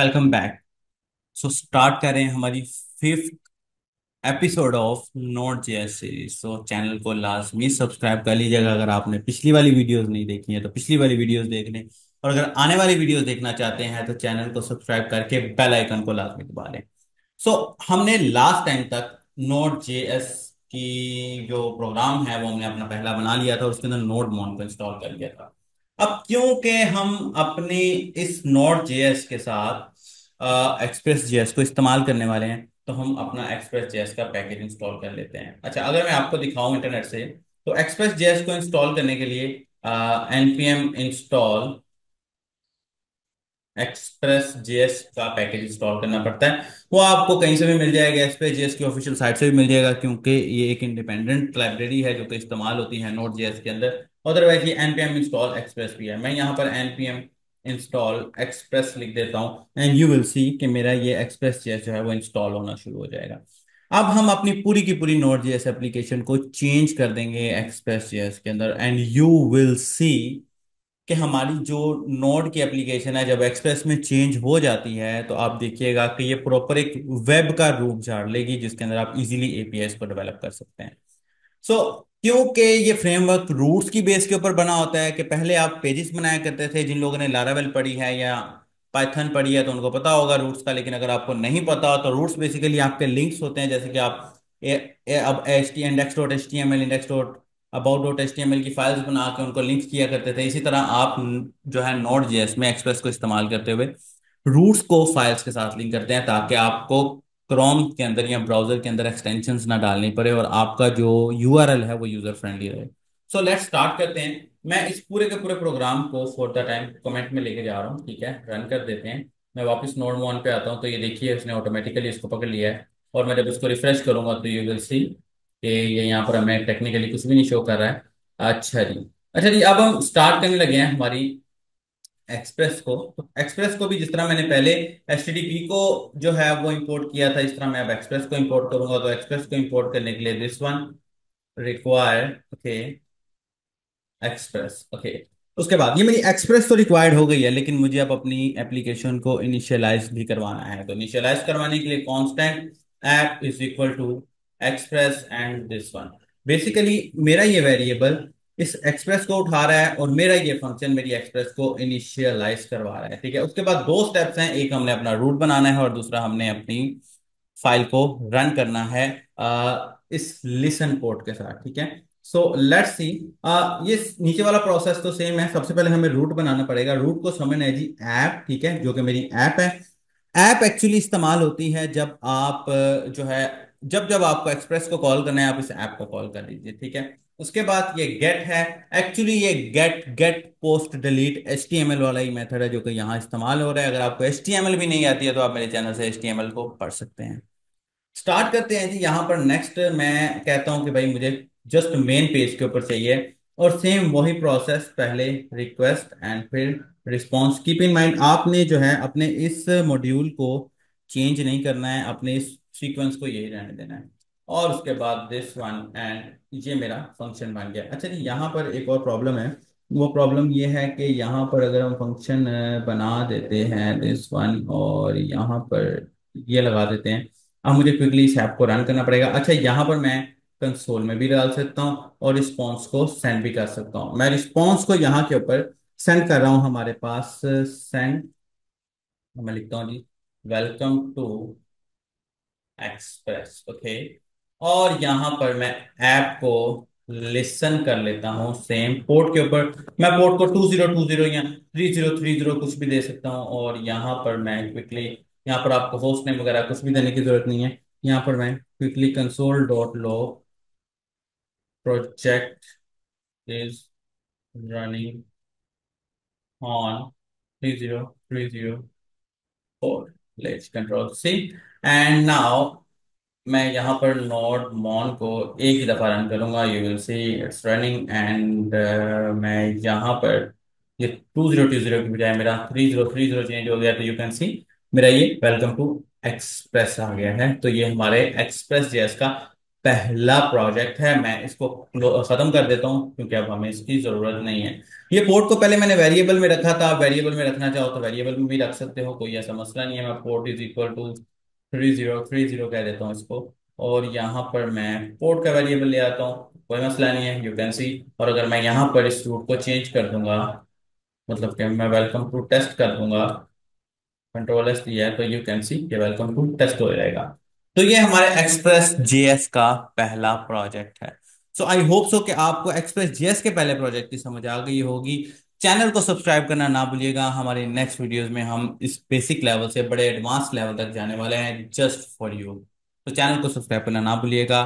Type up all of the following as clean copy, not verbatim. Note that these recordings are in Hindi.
Welcome back. सो स्टार्ट करें हमारी 5th episode of Node.js series. So channel को लाजमी सब्सक्राइब कर लीजिएगा। अगर आपने पिछली वाली वीडियोस नहीं देखी है तो पिछली वाली वीडियोस देख लें, और अगर आने वाली वीडियोस देखना चाहते हैं तो चैनल को सब्सक्राइब करके बेल आइकन को लाजमी दबा लें। सो हमने लास्ट टाइम तक Node.js की जो प्रोग्राम है वो हमने अपना पहला बना लिया था, उसके अंदर Nodemon को इंस्टॉल कर लिया था। अब क्योंकि हम अपने इस Node.js के साथ Express.js को इस्तेमाल करने वाले हैं तो हम अपना Express.js का पैकेज इंस्टॉल कर लेते हैं। अच्छा, अगर मैं आपको दिखाऊं इंटरनेट से तो Express.js को इंस्टॉल करने के लिए npm इंस्टॉल Express.js का पैकेज इंस्टॉल करना पड़ता है। वो आपको कहीं से भी मिल जाएगा, Express.js की ऑफिशियल साइट से भी मिल जाएगा, क्योंकि ये एक इंडिपेंडेंट लाइब्रेरी है जो कि इस्तेमाल होती है Node.js के अंदर। अदरवाइज ये npm इंस्टॉल Express भी है। मैं यहाँ पर npm इंस्टॉल एक्सप्रेस लिख देता हूं एंड यू विल सी कि मेरा ये Express.js जो है वो इंस्टॉल होना शुरू हो जाएगा। अब हम अपनी पूरी की पूरी Node.js एप्लीकेशन को चेंज कर देंगे Express.js के अंदर एंड यू विल सी कि हमारी जो नोड की एप्लीकेशन है जब एक्सप्रेस में चेंज हो जाती है तो आप देखिएगा कि ये प्रॉपर एक वेब का रूप झाड़ लेगी जिसके अंदर आप इजीली एपीआईस को डेवलप कर सकते हैं। सो क्योंकि ये फ्रेमवर्क रूट्स की बेस के ऊपर बना होता है कि पहले आप पेजेस बनाया करते थे। जिन लोगों ने लारावेल पढ़ी है या पाइथन पढ़ी है तो उनको पता होगा रूट्स का, लेकिन अगर आपको नहीं पता तो रूट्स बेसिकली आपके लिंक्स होते हैं, जैसे कि आप अब index.html about.html की फाइल्स बना के उनको लिंक किया करते थे। इसी तरह आप जो है Node.js में एक्सप्रेस को इस्तेमाल करते हुए रूट्स को फाइल्स के साथ लिंक करते हैं ताकि आपको क्रोम के अंदर या ब्राउजर के अंदर एक्सटेंशंस ना डालनी पड़े और आपका जो यूआरएल है वो यूजर फ्रेंडली रहे। सो लेट्स स्टार्ट करते हैं। मैं इस पूरे के पूरे प्रोग्राम को फॉर द टाइम कमेंट में लेके जा रहा हूँ। ठीक है, रन कर देते हैं। मैं वापस Nodemon पे आता हूँ तो ये देखिए उसने ऑटोमेटिकली इसको पकड़ लिया है, और मैं जब इसको रिफ्रेश करूंगा तो यू विल सी कि ये यहाँ पर हमें टेक्निकली कुछ भी नहीं शो कर रहा है। अच्छा जी, अब हम स्टार्ट करने लगे हैं हमारी एक्सप्रेस को भी। जिस तरह मैंने पहले HTTP को जो है वो इंपोर्ट किया था, इस तरह मैं अब एक्सप्रेस को इंपोर्ट करूंगा। तो एक्सप्रेस को इंपोर्ट करने के लिए दिस वन रिक्वायर एक्सप्रेस। उसके बाद ये मेरी एक्सप्रेस तो रिक्वायर्ड हो गई है, लेकिन मुझे अब अपनी एप्लीकेशन को इनिशियलाइज भी करवाना है। तो इनिशियलाइज करवाने के लिए constant app is equal to express and this one. Basically मेरा ये वेरिएबल इस एक्सप्रेस को उठा रहा है और मेरा ये फंक्शन मेरी एक्सप्रेस को इनिशियलाइज करवा रहा है। ठीक है, उसके बाद दो स्टेप्स हैं, एक हमने अपना रूट बनाना है और दूसरा हमने अपनी फाइल को रन करना है इस लिसन पोर्ट के साथ। ठीक है, सो लेट्स सी। ये नीचे वाला प्रोसेस तो सेम है। सबसे पहले हमें रूट बनाना पड़ेगा। रूट को समझना है जी ऐप, ठीक है, जो कि मेरी ऐप है। ऐप एक्चुअली इस्तेमाल होती है जब आप जो है जब आपको एक्सप्रेस को कॉल करना है आप इस ऐप को कॉल कर लीजिए। ठीक है, उसके बाद ये गेट है। एक्चुअली ये गेट पोस्ट डिलीट HTML वाला ही मेथड है जो कि यहाँ इस्तेमाल हो रहा है। अगर आपको HTML भी नहीं आती है तो आप मेरे चैनल से HTML को पढ़ सकते हैं। स्टार्ट करते हैं जी। यहाँ पर नेक्स्ट मैं कहता हूँ कि भाई मुझे जस्ट मेन पेज के ऊपर चाहिए, और सेम वही प्रोसेस, पहले रिक्वेस्ट एंड फिर रिस्पॉन्स। कीप इन माइंड आपने जो है अपने इस मॉड्यूल को चेंज नहीं करना है, अपने इस सीक्वेंस को यही रहने देना है। और उसके बाद दिस वन एंड ये मेरा फंक्शन बन गया। अच्छा जी, यहाँ पर एक और प्रॉब्लम है। वो प्रॉब्लम ये है कि यहाँ पर अगर हम फंक्शन बना देते हैं दिस वन और यहाँ पर ये लगा देते हैं, अब मुझे क्विकली इस ऐप को रन करना पड़ेगा। अच्छा, यहाँ पर मैं कंसोल में भी डाल सकता हूँ और रिस्पॉन्स को सेंड भी कर सकता हूँ। मैं रिस्पॉन्स को यहाँ के ऊपर सेंड कर रहा हूँ। हमारे पास सेंड, मैं लिखता हूँ जी वेलकम टू एक्सप्रेस। ओके, और यहाँ पर मैं ऐप को लिसन कर लेता हूँ सेम पोर्ट के ऊपर। मैं पोर्ट को 2020 या 3030 कुछ भी दे सकता हूँ, और यहाँ पर मैं क्विकली, यहाँ पर आपको होस्ट नेम वगैरह कुछ भी देने की जरूरत नहीं है। यहाँ पर मैं quickly console dot log project is running on 3030 4, let's control C and now मैं यहाँ पर Nodemon को एक ही दफ़ा रन करूँगा। You will see it's running and मैं यहाँ पर ये 2020 की बजाय मेरा 3030 चेंज हो गया, तो यू कैन सी मेरा ये वेलकम टू एक्सप्रेस आ गया है। तो ये हमारे Express.js का पहला प्रोजेक्ट है। मैं इसको खत्म कर देता हूँ क्योंकि अब हमें इसकी जरूरत नहीं है। ये पोर्ट को पहले मैंने वेरिएबल में रखा था, आप वेरिएबल में रखना चाहो तो वेरिएबल में भी रख सकते हो, कोई ऐसा मसला नहीं है। मैं पोर्ट इज इक्वल टू 3030 कह देता हूँ इसको, और यहाँ पर मैं पोर्ट का वेरिएबल ले आता हूँ, कोई मसला नहीं है, यू कैन सी। और अगर मैं यहाँ पर इस रूट को चेंज कर दूंगा, मतलब कि मैं वेलकम टू टेस्ट कर दूंगा, कंट्रोल एस दिया है, तो यू कैन सी ये वेलकम टू टेस्ट हो जाएगा। तो ये हमारे Express.js का पहला प्रोजेक्ट है। सो आई होप सो कि आपको Express.js के पहले प्रोजेक्ट की समझ आ गई होगी। चैनल को सब्सक्राइब करना ना भूलिएगा। हमारे नेक्स्ट वीडियोस में हम इस बेसिक लेवल से बड़े एडवांस लेवल तक जाने वाले हैं जस्ट फॉर यू। तो चैनल को सब्सक्राइब करना ना भूलिएगा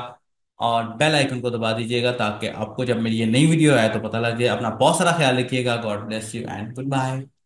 और बेल आइकन को दबा दीजिएगा ताकि आपको जब मेरी ये नई वीडियो आए तो पता लग जाए। अपना बहुत सारा ख्याल रखिएगा। God bless you and good bye.